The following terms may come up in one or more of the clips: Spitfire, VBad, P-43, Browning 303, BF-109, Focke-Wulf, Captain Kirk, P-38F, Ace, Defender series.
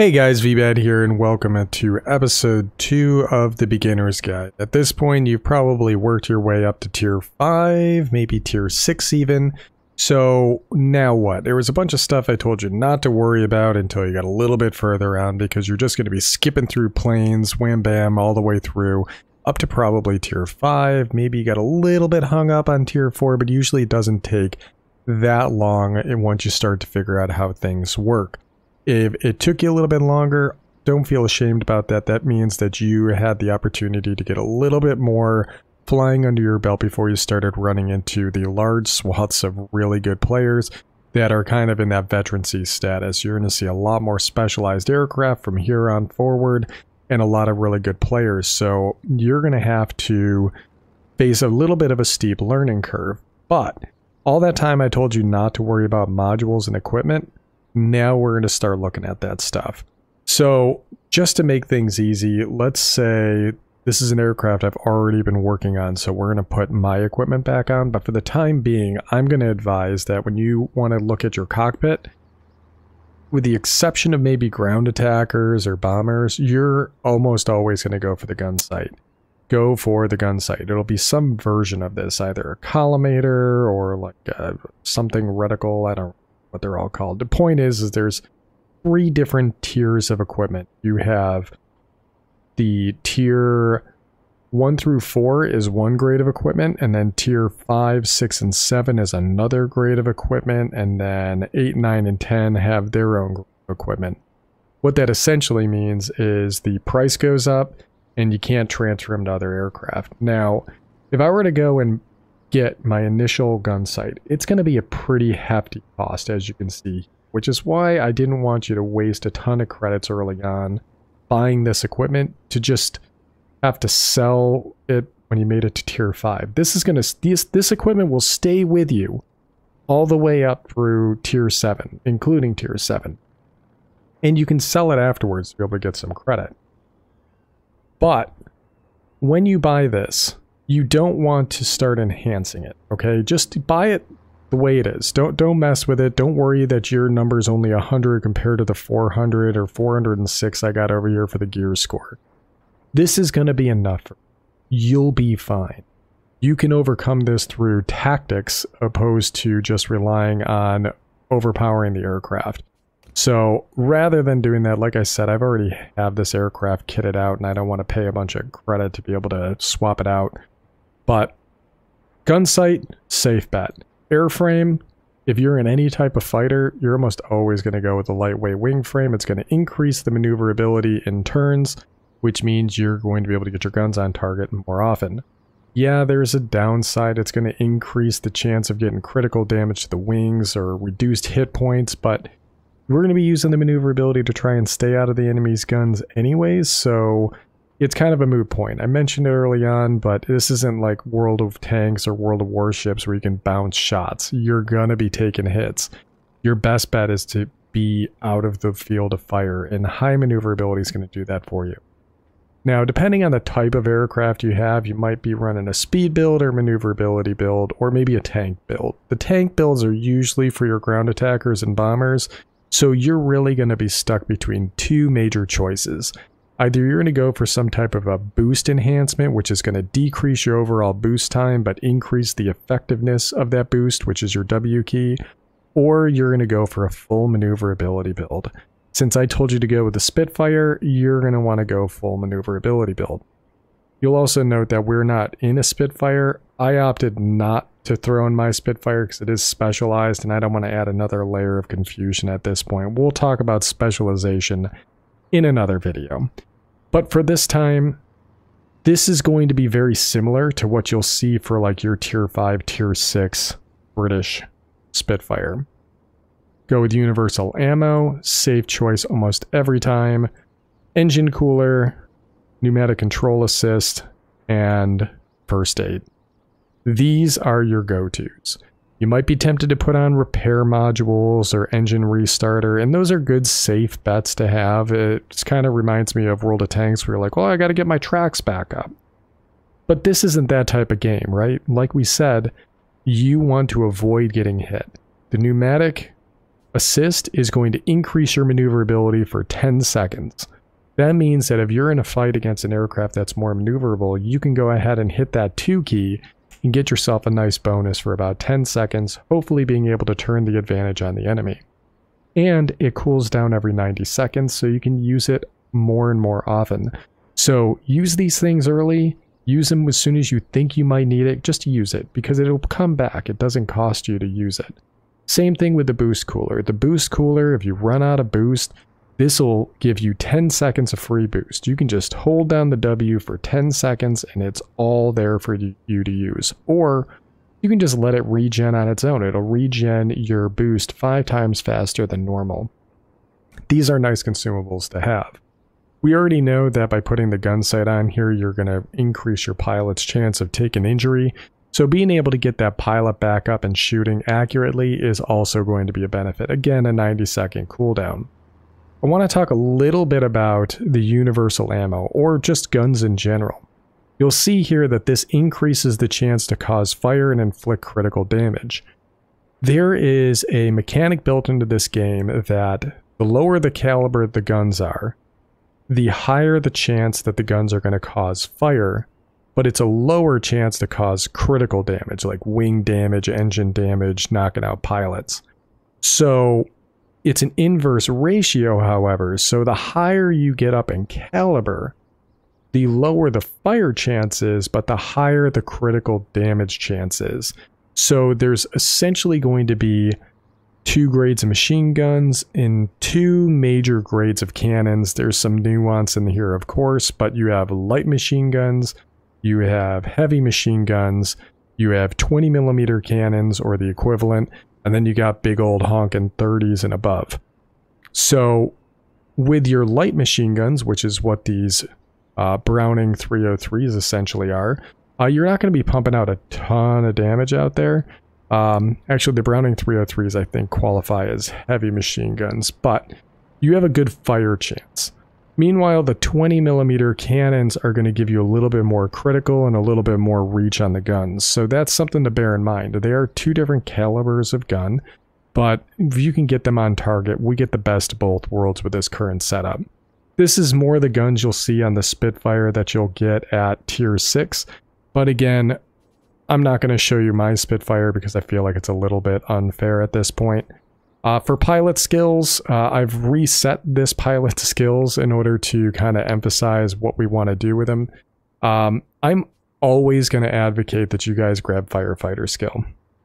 Hey guys, VBad here and welcome to episode 2 of the Beginner's Guide. At this point, you've probably worked your way up to tier 5, maybe tier 6 even. So now what? There was a bunch of stuff I told you not to worry about until you got a little bit further on, because you're just going to be skipping through planes, wham bam, all the way through, up to probably tier 5. Maybe you got a little bit hung up on tier 4, but usually it doesn't take that long once you start to figure out how things work. If it took you a little bit longer, don't feel ashamed about that. That means that you had the opportunity to get a little bit more flying under your belt before you started running into the large swaths of really good players that are kind of in that veterancy status. You're going to see a lot more specialized aircraft from here on forward and a lot of really good players. So you're going to have to face a little bit of a steep learning curve. But all that time I told you not to worry about modules and equipment, now we're going to start looking at that stuff. So just to make things easy, let's say this is an aircraft I've already been working on, so we're going to put my equipment back on. But for the time being, I'm going to advise that when you want to look at your cockpit, with the exception of maybe ground attackers or bombers, you're almost always going to go for the gun sight. Go for the gun sight. It'll be some version of this, either a collimator or like something reticle, I don't know what they're all called. The point is there's 3 different tiers of equipment. You have the tier 1 through 4 is one grade of equipment, and then tier 5, 6, and 7 is another grade of equipment, and then 8, 9, and 10 have their own grade of equipment. What that essentially means is the price goes up and you can't transfer them to other aircraft. Now, if I were to go and get my initial gun sight, it's going to be a pretty hefty cost, as you can see, which is why I didn't want you to waste a ton of credits early on buying this equipment to just have to sell it when you made it to tier 5. This equipment will stay with you all the way up through tier 7, including tier 7, and you can sell it afterwards to be able to get some credit. But when you buy this, you don't want to start enhancing it, okay? Just buy it the way it is. Don't mess with it. Don't worry that your number is only 100 compared to the 400 or 406 I got over here for the gear score. This is going to be enough for you. You'll be fine. You can overcome this through tactics opposed to just relying on overpowering the aircraft. So rather than doing that, like I said, I've already have this aircraft kitted out and I don't want to pay a bunch of credit to be able to swap it out. But gun sight, safe bet. Airframe, if you're in any type of fighter, you're almost always going to go with a lightweight wing frame. It's going to increase the maneuverability in turns, which means you're going to be able to get your guns on target more often. Yeah, there's a downside. It's going to increase the chance of getting critical damage to the wings or reduced hit points, but we're going to be using the maneuverability to try and stay out of the enemy's guns anyways, so it's kind of a moot point. I mentioned it early on, but this isn't like World of Tanks or World of Warships where you can bounce shots. You're going to be taking hits. Your best bet is to be out of the field of fire, and high maneuverability is going to do that for you. Now, depending on the type of aircraft you have, you might be running a speed build or maneuverability build, or maybe a tank build. The tank builds are usually for your ground attackers and bombers, so you're really going to be stuck between 2 major choices. Either you're going to go for some type of a boost enhancement, which is going to decrease your overall boost time but increase the effectiveness of that boost, which is your W key, or you're going to go for a full maneuverability build. Since I told you to go with the Spitfire, you're going to want to go full maneuverability build. You'll also note that we're not in a Spitfire. I opted not to throw in my Spitfire because it is specialized and I don't want to add another layer of confusion at this point. We'll talk about specialization in another video. But for this time, this is going to be very similar to what you'll see for like your tier 5, tier 6 British Spitfire. Go with universal ammo, safe choice almost every time, engine cooler, pneumatic control assist, and first aid. These are your go-tos. You might be tempted to put on repair modules or engine restarter, and those are good safe bets to have. It kind of reminds me of World of Tanks where you're like, well, I got to get my tracks back up. But this isn't that type of game, right? Like we said, you want to avoid getting hit. The pneumatic Assist is going to increase your maneuverability for 10 seconds. That means that if you're in a fight against an aircraft that's more maneuverable, you can go ahead and hit that 2 key and get yourself a nice bonus for about 10 seconds, hopefully being able to turn the advantage on the enemy. And it cools down every 90 seconds, so you can use it more and more often. So use these things early, use them as soon as you think you might need it, just use it, because it'll come back. It doesn't cost you to use it. Same thing with the boost cooler. The boost cooler, if you run out of boost, this will give you 10 seconds of free boost. You can just hold down the W for 10 seconds and it's all there for you to use. Or you can just let it regen on its own. It'll regen your boost 5 times faster than normal. These are nice consumables to have. We already know that by putting the gun sight on here, you're going to increase your pilot's chance of taking injury. So being able to get that pilot back up and shooting accurately is also going to be a benefit. Again, a 90-second cooldown. I want to talk a little bit about the universal ammo, or just guns in general. You'll see here that this increases the chance to cause fire and inflict critical damage. There is a mechanic built into this game that the lower the caliber the guns are, the higher the chance that the guns are going to cause fire. But it's a lower chance to cause critical damage, like wing damage, engine damage, knocking out pilots. So it's an inverse ratio, however. So the higher you get up in caliber, the lower the fire chance is, but the higher the critical damage chance is. So there's essentially going to be 2 grades of machine guns and 2 major grades of cannons. There's some nuance in here, of course, but you have light machine guns, you have heavy machine guns, you have 20mm cannons or the equivalent, and then you got big old honkin' 30s and above. So with your light machine guns, which is what these Browning 303s essentially are, you're not going to be pumping out a ton of damage out there. Actually, the Browning 303s, I think, qualify as heavy machine guns, but you have a good fire chance. Meanwhile, the 20mm cannons are going to give you a little bit more critical and a little bit more reach on the guns. So that's something to bear in mind. They are 2 different calibers of gun, but if you can get them on target, we get the best of both worlds with this current setup. This is more the guns you'll see on the Spitfire that you'll get at Tier 6. But again, I'm not going to show you my Spitfire because I feel like it's a little bit unfair at this point. For pilot skills, I've reset this pilot skills in order to kind of emphasize what we want to do with them. I'm always going to advocate that you guys grab firefighter skill.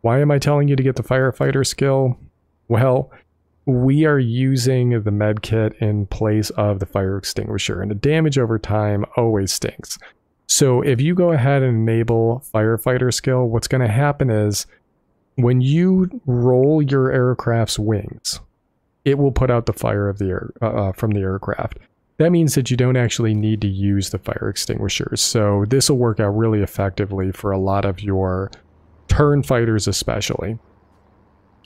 Why am I telling you to get the firefighter skill? Well, we are using the med kit in place of the fire extinguisher, and the damage over time always stinks. So if you go ahead and enable firefighter skill, what's going to happen is when you roll your aircraft's wings, it will put out the fire of the from the aircraft. That means that you don't actually need to use the fire extinguishers. So this will work out really effectively for a lot of your turn fighters especially.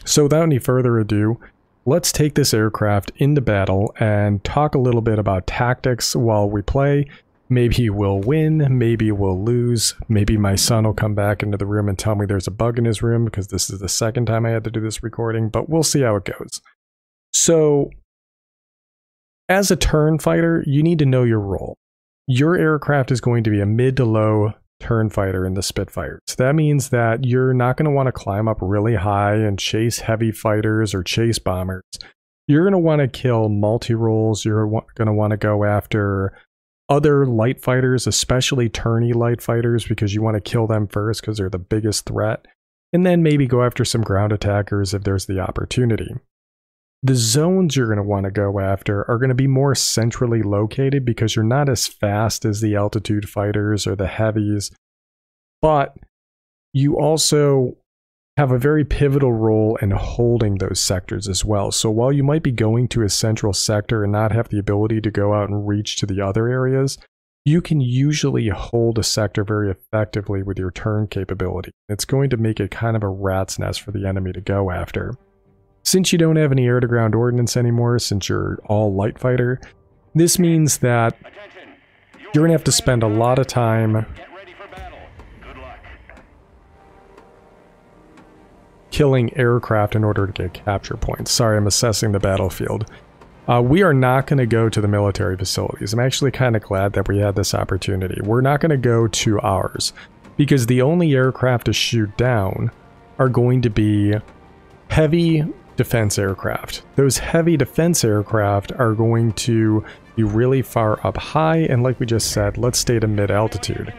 So without any further ado, let's take this aircraft into battle and talk a little bit about tactics while we play. Maybe we'll win, maybe we'll lose, maybe my son will come back into the room and tell me there's a bug in his room because this is the second time I had to do this recording, but we'll see how it goes. So, as a turn fighter, you need to know your role. Your aircraft is going to be a mid to low turn fighter in the Spitfire. So that means that you're not going to want to climb up really high and chase heavy fighters or chase bombers. You're going to want to kill multi-roles, you're going to want to go after other light fighters, especially turny light fighters, because you want to kill them first because they're the biggest threat, and then maybe go after some ground attackers if there's the opportunity. The zones you're going to want to go after are going to be more centrally located because you're not as fast as the altitude fighters or the heavies, but you also have a very pivotal role in holding those sectors as well. So while you might be going to a central sector and not have the ability to go out and reach to the other areas, you can usually hold a sector very effectively with your turn capability. It's going to make it kind of a rat's nest for the enemy to go after. Since you don't have any air-to-ground ordnance anymore, since you're all light fighter, this means that you're going to have to spend a lot of time killing aircraft in order to get capture points. Sorry, I'm assessing the battlefield. We are not going to go to the military facilities. I'm actually kind of glad that we had this opportunity. We're not going to go to ours, because the only aircraft to shoot down are going to be heavy defense aircraft. Those heavy defense aircraft are going to be really far up high, and like we just said, let's stay to mid-altitude.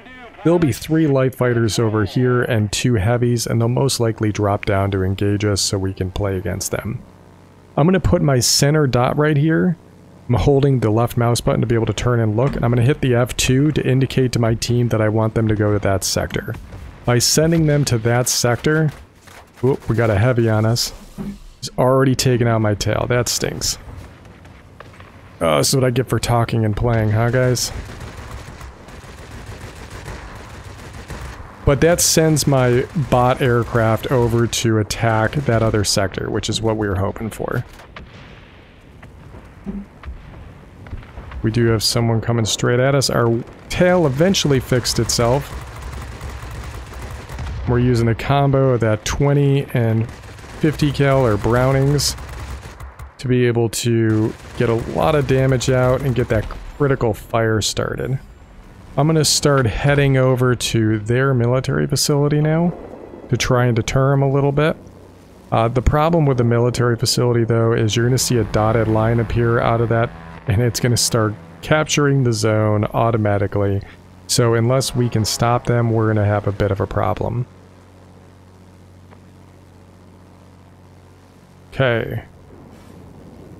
There'll be 3 light fighters over here and 2 heavies, and they'll most likely drop down to engage us so we can play against them. I'm going to put my center dot right here. I'm holding the left mouse button to be able to turn and look, and I'm going to hit the F2 to indicate to my team that I want them to go to that sector. By sending them to that sector... Whoop, we got a heavy on us. He's already taken out my tail. That stinks. Oh, this is what I get for talking and playing, huh, guys? But that sends my bot aircraft over to attack that other sector, which is what we were hoping for. We do have someone coming straight at us. Our tail eventually fixed itself. We're using a combo of that 20 and 50 cal or Brownings to be able to get a lot of damage out and get that critical fire started. I'm going to start heading over to their military facility now to try and deter them a little bit. The problem with the military facility, though, is you're going to see a dotted line appear out of that, and it's going to start capturing the zone automatically. So unless we can stop them, we're going to have a bit of a problem. Okay.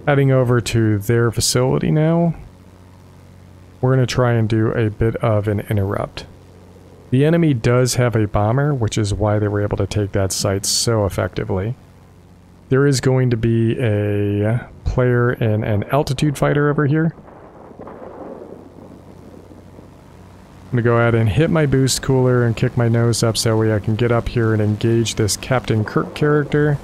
Heading over to their facility now. We're going to try and do a bit of an interrupt. The enemy does have a bomber, which is why they were able to take that site so effectively. There is going to be a player and an altitude fighter over here. I'm going to go ahead and hit my boost cooler and kick my nose up so I can get up here and engage this Captain Kirk character.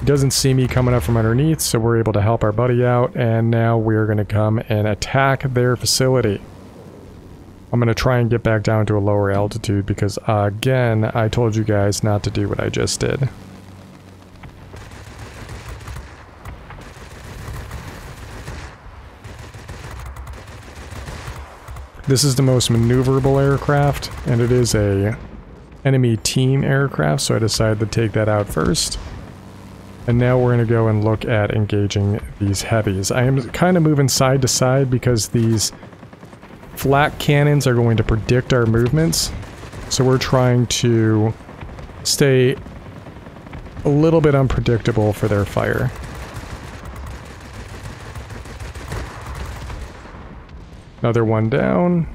He doesn't see me coming up from underneath, so we're able to help our buddy out, and now we're going to come and attack their facility. I'm going to try and get back down to a lower altitude because, again, I told you guys not to do what I just did. This is the most maneuverable aircraft, and it is a enemy team aircraft, so I decided to take that out first. And now we're going to go and look at engaging these heavies. I am kind of moving side to side because these flak cannons are going to predict our movements. So we're trying to stay a little bit unpredictable for their fire. Another one down.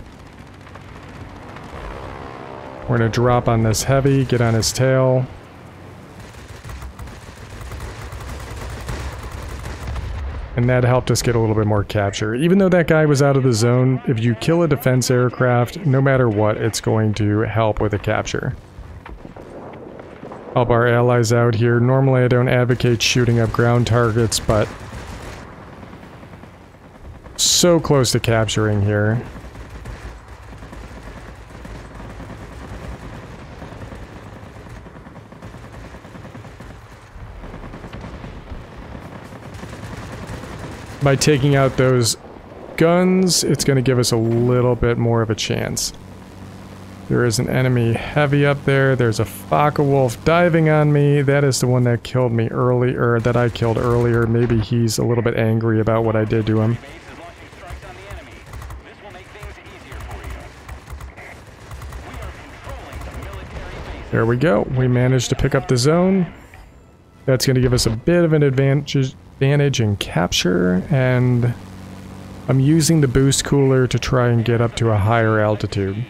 We're going to drop on this heavy, get on his tail. And that helped us get a little bit more capture. Even though that guy was out of the zone, if you kill a defense aircraft, no matter what, it's going to help with the capture. Help our allies out here. Normally I don't advocate shooting up ground targets, but... so close to capturing here. By taking out those guns, it's going to give us a little bit more of a chance. There is an enemy heavy up there. There's a Focke-Wulf diving on me. That is the one that killed me earlier, that I killed earlier. Maybe he's a little bit angry about what I did to him. There we go. We managed to pick up the zone. That's going to give us a bit of an advantage and capture, and I'm using the boost cooler to try and get up to a higher altitude.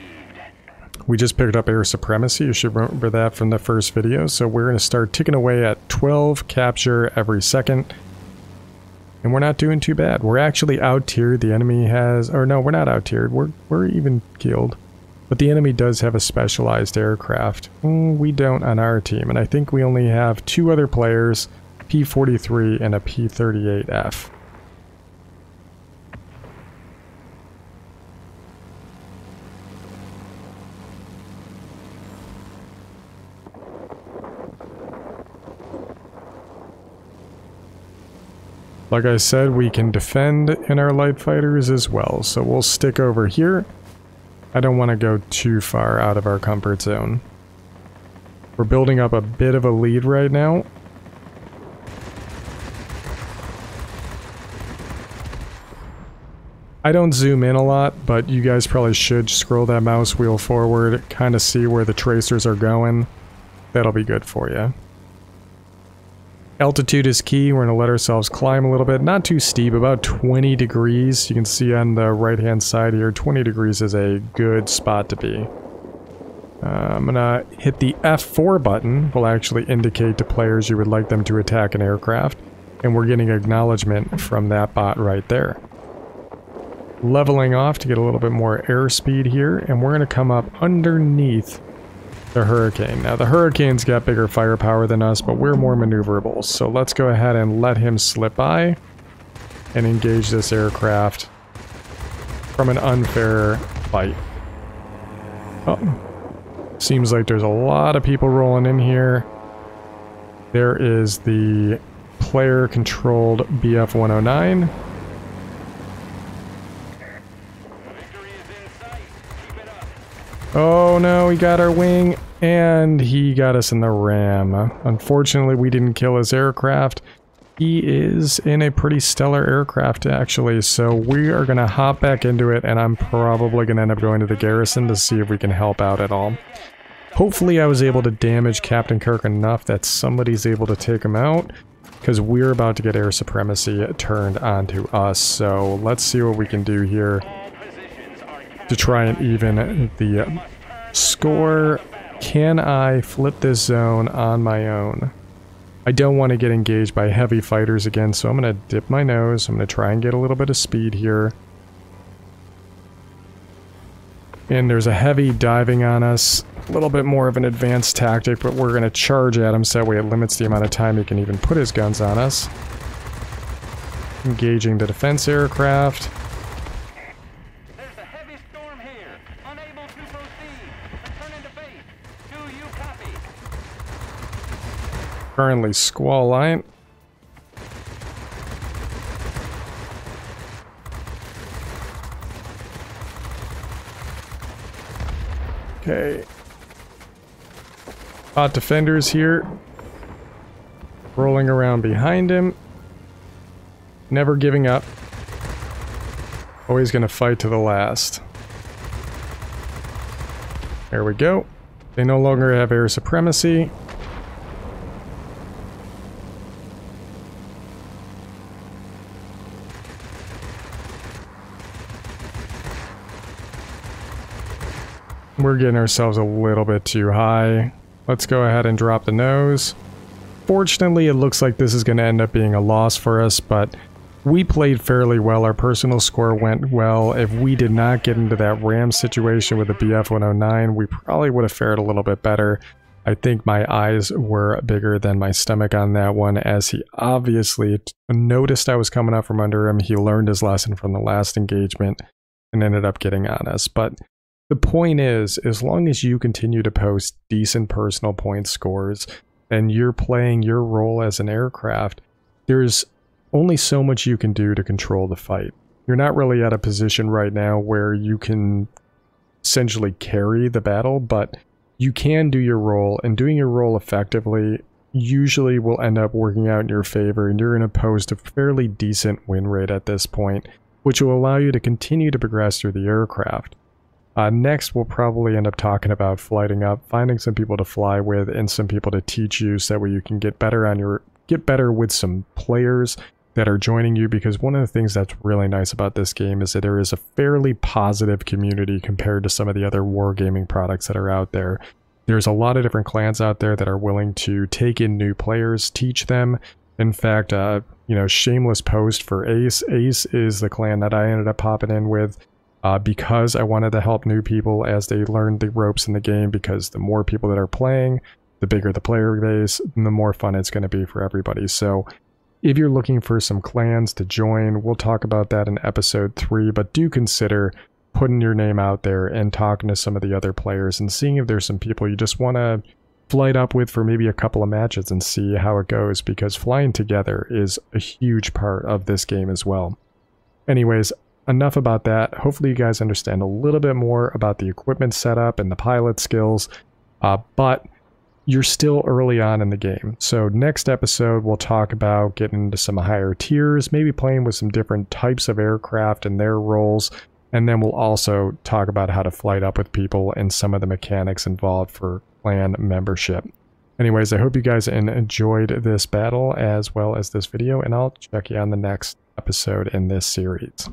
We just picked up air supremacy, you should remember that from the first video, so we're going to start ticking away at 12 capture every second, and we're not doing too bad. We're actually out-tiered, the enemy has, or no, we're not out-tiered, we're even keeled, but the enemy does have a specialized aircraft. We don't on our team, and I think we only have 2 other players, P-43 and a P-38F. Like I said, we can defend in our light fighters as well, so we'll stick over here. I don't want to go too far out of our comfort zone. We're building up a bit of a lead right now. I don't zoom in a lot, but you guys probably should scroll that mouse wheel forward, kind of see where the tracers are going. That'll be good for you. Altitude is key. We're going to let ourselves climb a little bit. Not too steep, about 20 degrees. You can see on the right-hand side here, 20 degrees is a good spot to be. I'm going to hit the F4 button. Will actually indicate to players you would like them to attack an aircraft. And we're getting acknowledgement from that bot right there. Leveling off to get a little bit more airspeed here, and we're going to come up underneath the Hurricane. Now the Hurricane's got bigger firepower than us, but we're more maneuverable, so let's go ahead and let him slip by and engage this aircraft from an unfair fight. Oh, seems like there's a lot of people rolling in here. There is the player-controlled BF-109. Oh no, he got our wing, and he got us in the ram. Unfortunately, we didn't kill his aircraft. He is in a pretty stellar aircraft, actually, so we are going to hop back into it, and I'm probably going to end up going to the garrison to see if we can help out at all. Hopefully, I was able to damage Captain Kirk enough that somebody's able to take him out, because we're about to get air supremacy turned onto us, so let's see what we can do here to try and even the score. Can I flip this zone on my own? I don't want to get engaged by heavy fighters again, so I'm going to dip my nose. I'm going to try and get a little bit of speed here. And there's a heavy diving on us. A little bit more of an advanced tactic, but we're going to charge at him so that way it limits the amount of time he can even put his guns on us. Engaging the defense aircraft. Currently squall line. Okay. Hot defenders here. Rolling around behind him. Never giving up. Always gonna fight to the last. There we go. They no longer have air supremacy. We're getting ourselves a little bit too high. Let's go ahead and drop the nose. Fortunately, it looks like this is going to end up being a loss for us, but we played fairly well. Our personal score went well. If we did not get into that ram situation with the BF-109, we probably would have fared a little bit better. I think my eyes were bigger than my stomach on that one, as he obviously noticed I was coming up from under him. He learned his lesson from the last engagement and ended up getting on us, but the point is, as long as you continue to post decent personal point scores and you're playing your role as an aircraft, there's only so much you can do to control the fight. You're not really at a position right now where you can essentially carry the battle, but you can do your role, and doing your role effectively usually will end up working out in your favor, and you're going to post a fairly decent win rate at this point, which will allow you to continue to progress through the aircraft. Next, we'll probably end up talking about flighting up, finding some people to fly with and some people to teach you so that way you can get better with some players that are joining you, because one of the things that's really nice about this game is that there is a fairly positive community compared to some of the other wargaming products that are out there. There's a lot of different clans out there that are willing to take in new players, teach them. In fact, you know, shameless post for Ace. Ace is the clan that I ended up popping in with. Because I wanted to help new people as they learned the ropes in the game, because the more people that are playing, the bigger the player base, and the more fun it's going to be for everybody. So if you're looking for some clans to join, we'll talk about that in episode 3, but do consider putting your name out there and talking to some of the other players and seeing if there's some people you just want to flight up with for maybe a couple of matches and see how it goes, because flying together is a huge part of this game as well. Anyways, enough about that. Hopefully you guys understand a little bit more about the equipment setup and the pilot skills, but you're still early on in the game. So next episode, we'll talk about getting into some higher tiers, maybe playing with some different types of aircraft and their roles. And then we'll also talk about how to flight up with people and some of the mechanics involved for clan membership. Anyways, I hope you guys enjoyed this battle as well as this video, and I'll check you on the next episode in this series.